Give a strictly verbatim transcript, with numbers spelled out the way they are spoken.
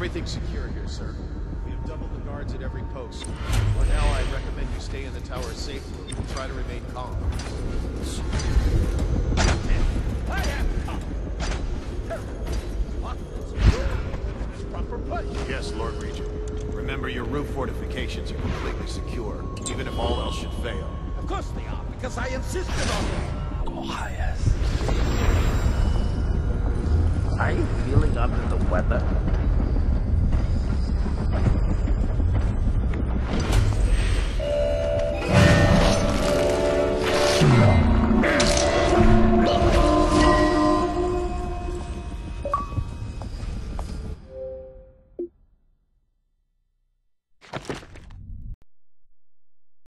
Everything's secure here, sir. We have doubled the guards at every post. For now, I recommend you stay in the tower safely and try to remain calm. Yes, Lord Regent. Remember, your roof fortifications are completely secure, even if all else should fail. Of course they are, because I insisted on it. Oh, yes. Are you feeling under the weather?